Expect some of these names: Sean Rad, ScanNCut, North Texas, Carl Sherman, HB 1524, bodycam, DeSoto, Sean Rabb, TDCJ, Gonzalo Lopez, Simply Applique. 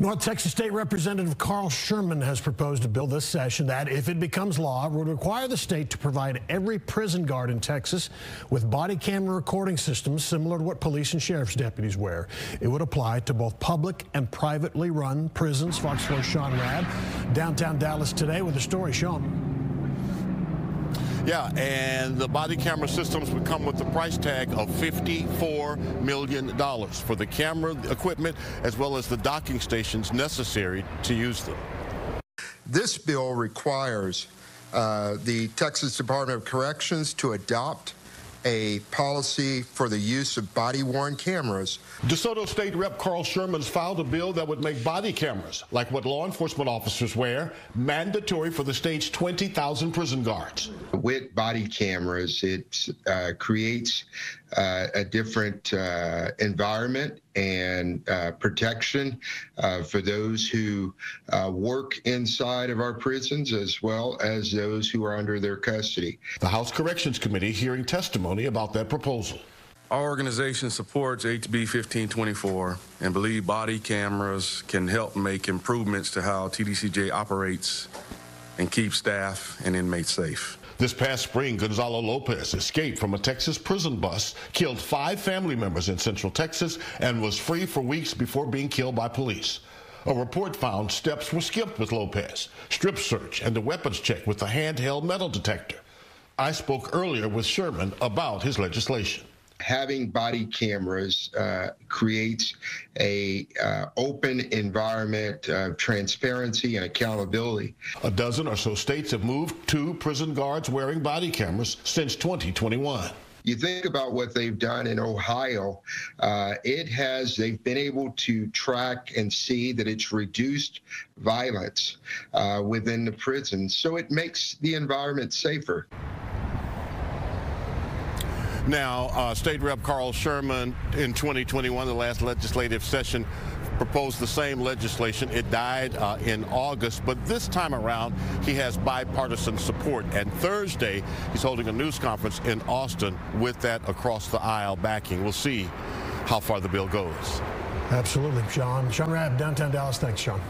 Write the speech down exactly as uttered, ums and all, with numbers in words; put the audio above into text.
North Texas State Representative Carl Sherman has proposed a bill this session that, if it becomes law, would require the state to provide every prison guard in Texas with body camera recording systems similar to what police and sheriff's deputies wear. It would apply to both public and privately run prisons. Fox four's Sean Rad, downtown Dallas today with the story. Sean. Yeah, and the body camera systems would come with a price tag of fifty-four million dollars for the camera equipment as well as the docking stations necessary to use them. This bill requires uh, the Texas Department of Corrections to adopt a policy for the use of body-worn cameras. DeSoto State Representative Carl Sherman's filed a bill that would make body cameras, like what law enforcement officers wear, mandatory for the state's twenty thousand prison guards. With body cameras, it uh, creates uh, a different uh, environment and uh, protection uh, for those who uh, work inside of our prisons as well as those who are under their custody. The House Corrections Committee hearing testimony about that proposal. Our organization supports H B fifteen twenty-four and believe body cameras can help make improvements to how T D C J operates and keep staff and inmates safe. This past spring, Gonzalo Lopez escaped from a Texas prison bus, killed five family members in Central Texas, and was free for weeks before being killed by police. A report found steps were skipped with Lopez, strip search, and a weapons check with a handheld metal detector. I spoke earlier with Sherman about his legislation. Having body cameras uh, creates a uh, open environment of transparency and accountability. A dozen or so states have moved to prison guards wearing body cameras since twenty twenty-one. You think about what they've done in Ohio, uh, it has, they've been able to track and see that it's reduced violence uh, within the prison, so it makes the environment safer. Now, uh, State Representative Carl Sherman in twenty twenty-one, the last legislative session, proposed the same legislation. It died uh, in August, but this time around, he has bipartisan support. And Thursday, he's holding a news conference in Austin with that across the aisle backing. We'll see how far the bill goes. Absolutely, John. Sean Rabb, downtown Dallas. Thanks, Sean.